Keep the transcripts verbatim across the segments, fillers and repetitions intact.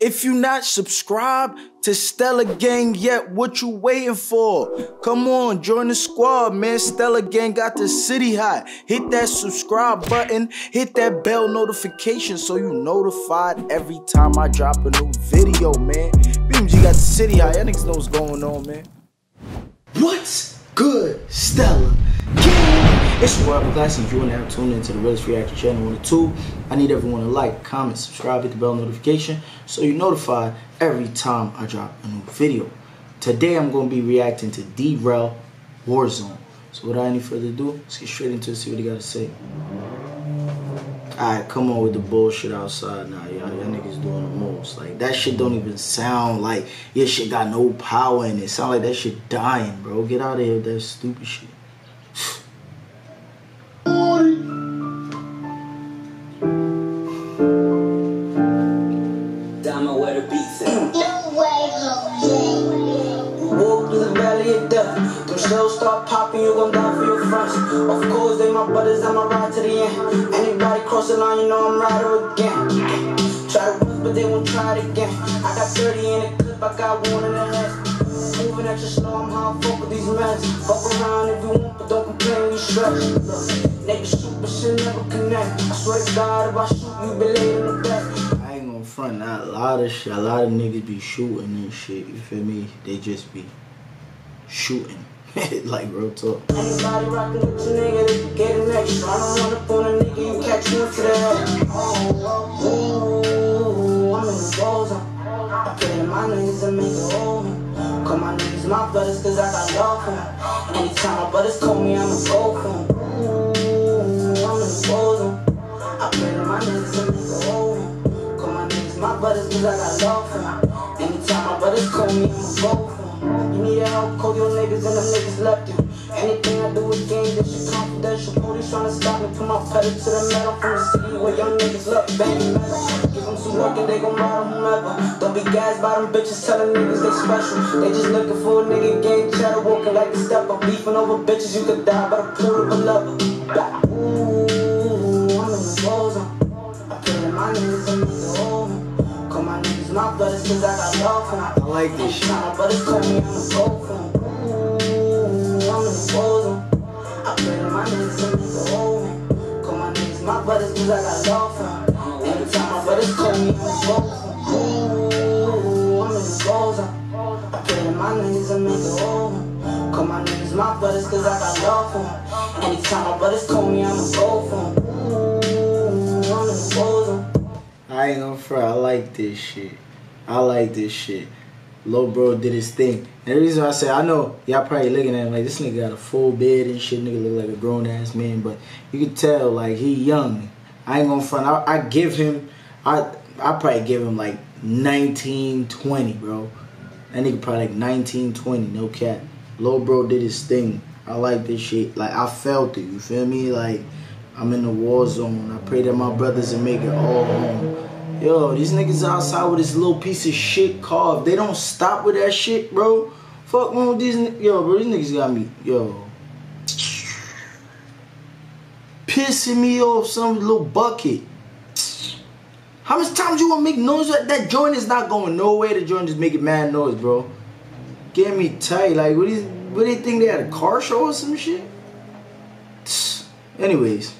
If you not subscribed to Stella Gang yet, what you waiting for? Come on, join the squad, man. Stella Gang got the city hot. Hit that subscribe button, hit that bell notification so you notified every time I drop a new video, man. B M G got the city hot. Y'all niggas know what's going on, man. What's good, Stella Gang? It's your Upper Class and you are now tuning into the Realest Reactor Channel one and two. I need everyone to like, comment, subscribe, hit the bell notification so you're notified every time I drop a new video. Today I'm going to be reacting to D'Rell Warzone. So without any further ado, let's get straight into it, see what he got to say. Alright, come on with the bullshit outside now, y'all. Y'all niggas doing the most. Like, that shit don't even sound like your shit got no power in it. Sound like that shit dying, bro. Get out of here with that stupid shit. Them shells start popping, you gon' die for your friends. Of course, they my brothers, I'ma ride to the end. Anybody cross the line, you know I'm rider again. Try to work, but they won't try it again. I got thirty in the clip, I got one in the head. Moving extra slow, I'm how I fuck with these men. Fuck around if you want, but don't complain, you stretch. Niggas shoot, but shit never connect. I swear to God, if I shoot, you be laid in the back. I ain't gon' front, not a lot of shit. A lot of niggas be shooting and shit, you feel me? They just be shooting. Like real talk. Anybody rockin' with your nigga, they get an extra. I don't wanna pull a nigga, you catch me up to the head. Oh, I'm in the ball zone. I put in my niggas and make it over. Call my niggas my brothers, cause I got love for them. Anytime my brothers call me, I'ma go for them. Ooh, I'm in the ball zone. I put in my niggas and make it over. Call my niggas my brothers, cause I got love for them. Anytime my brothers call me, I'ma go for them. You need help, call your niggas and them niggas left you. Anything I do is game, this shit confidential. Police tryna stop me, put my pedal to the metal. From the city where young niggas love banging metal. Give them some work and they gon' ride them whomever. Don't be gassed by them bitches telling niggas they special. They just looking for a nigga gang chatter, walking like a stepper. Beefing over bitches, you could die by the pool of a lover. Ooh, I'm in the ball zone. I put in my niggas and niggas over. Call my niggas my brothers cause I got love for them. I like this shit. My brothers call me, I'm a soul phone. Ooh, I'm in the ball zone. I pray to my niggas and niggas hold me. Call my niggas my brothers cause I got love for them. Every time my brothers call me, I'm a soul phone. Ooh, I'm in the ball zone. I pray to my niggas and niggas hold me. Call my niggas my brothers cause I got love for them. Anytime my brothers call me, I'm a soul phone. Ooh, I'm in the ball zone. I ain't gonna fry, I like this shit. I like this shit. Lil Bro did his thing. And the reason I say, I know y'all probably looking at him like, this nigga got a full beard and shit, nigga look like a grown-ass man, but you can tell, like, he young. I ain't gonna front. I, I give him, I I probably give him, like, nineteen, twenty, bro. That nigga probably, like, nineteen, twenty, no cap. Lil Bro did his thing. I like this shit. Like, I felt it, you feel me? Like, I'm in the war zone. I pray that my brothers will make it all home. Yo, these niggas outside with this little piece of shit car. If they don't stop with that shit, bro, fuck wrong with these niggas. Yo, bro, these niggas got me, yo, pissing me off some little bucket. How much time do you want to make noise? That joint is not going nowhere. The joint is making mad noise, bro. Get me tight. Like, what do you, what do you think they had a car show or some shit? Anyways.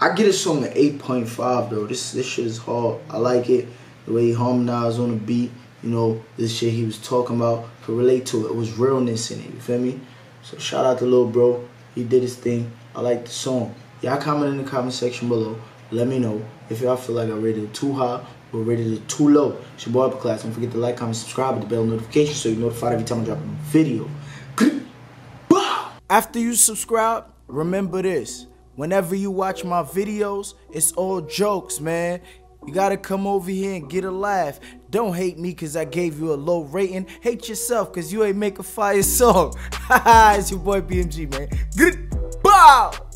I get this song an eight point five, though. This this shit is hard. I like it. The way he harmonized on the beat. You know, this shit he was talking about. Could relate to it. It was realness in it. You feel me? So shout out to Lil Bro. He did his thing. I like the song. Y'all comment in the comment section below. Let me know if y'all feel like I rated it too high or rated it too low. It's your boy Upper Class. Don't forget to like, comment, subscribe, and the bell notification so you're notified every time I drop a video. After you subscribe, remember this. Whenever you watch my videos, it's all jokes, man. You gotta come over here and get a laugh. Don't hate me cause I gave you a low rating. Hate yourself cause you ain't make a fire song. It's your boy B M G, man. Good bow!